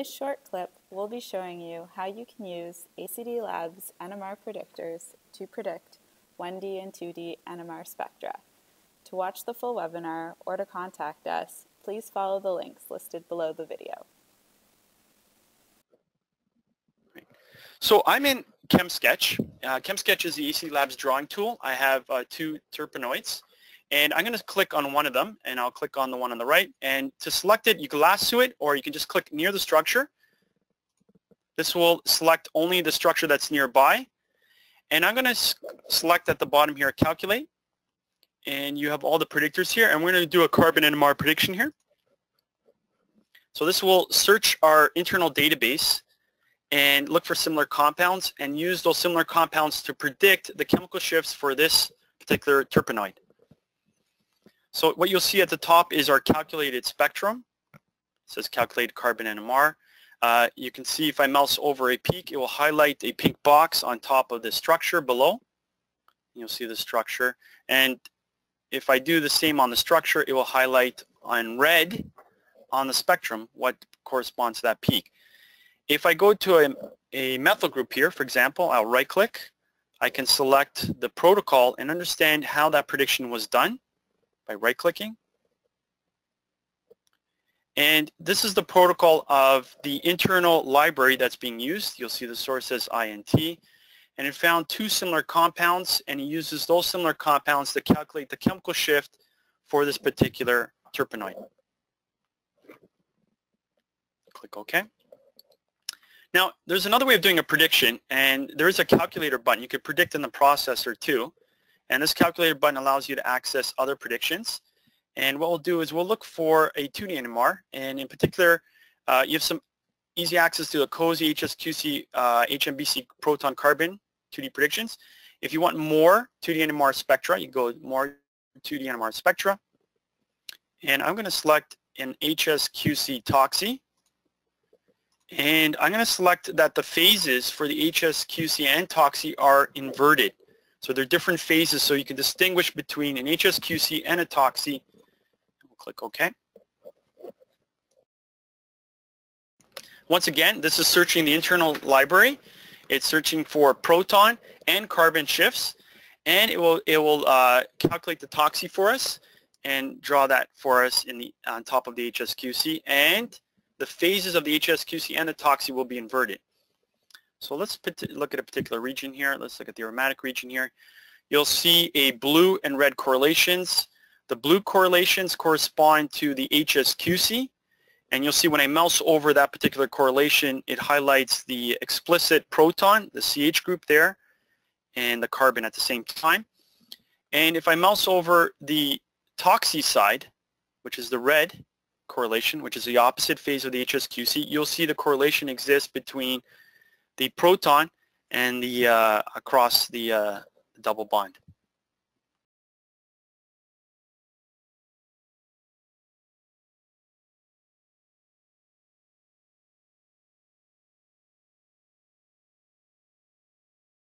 this short clip, we'll be showing you how you can use ACD/Labs NMR predictors to predict 1D and 2D NMR spectra. To watch the full webinar or to contact us, please follow the links listed below the video. So I'm in ChemSketch. ChemSketch is the ACD/Labs drawing tool. I have two terpenoids, and I'm going to click on one of them, and I'll click on the one on the right. And to select it, you can lasso it, or you can just click near the structure. This will select only the structure that's nearby. And I'm going to select at the bottom here, Calculate. And you have all the predictors here, and we're going to do a carbon NMR prediction here. So this will search our internal database and look for similar compounds and use those similar compounds to predict the chemical shifts for this particular terpenoid. So what you'll see at the top is our calculated spectrum. It says calculate carbon NMR. You can see if I mouse over a peak, it will highlight a pink box on top of the structure below. You'll see the structure. And if I do the same on the structure, it will highlight on red on the spectrum what corresponds to that peak. If I go to a methyl group here, for example, I'll right-click. I can select the protocol and understand how that prediction was done by right-clicking. And this is the protocol of the internal library that's being used. You'll see the source as INT. And it found two similar compounds, and it uses those similar compounds to calculate the chemical shift for this particular terpenoid. Click OK. Now, there's another way of doing a prediction, and there is a calculator button. You could predict in the processor too, and this calculator button allows you to access other predictions. And what we'll do is we'll look for a 2D NMR, and in particular, you have some easy access to the COSY, HSQC, HMBC proton carbon 2D predictions. If you want more 2D NMR spectra, you go more 2D NMR spectra, and I'm going to select an HSQC-TOCSY. And I'm going to select that the phases for the HSQC and TOCSY are inverted. So they're different phases, so you can distinguish between an HSQC and a TOCSY. We'll click OK. Once again, this is searching the internal library. It's searching for proton and carbon shifts, and it will calculate the TOCSY for us and draw that for us in the, on top of the HSQC, and the phases of the HSQC and the TOCSY will be inverted. So let's look at a particular region here. Let's look at the aromatic region here. You'll see a blue and red correlations. The blue correlations correspond to the HSQC, and you'll see when I mouse over that particular correlation, it highlights the explicit proton, the CH group there, and the carbon at the same time. And if I mouse over the TOCSY side, which is the red correlation, which is the opposite phase of the HSQC, you'll see the correlation exists between the proton and the across the double bond.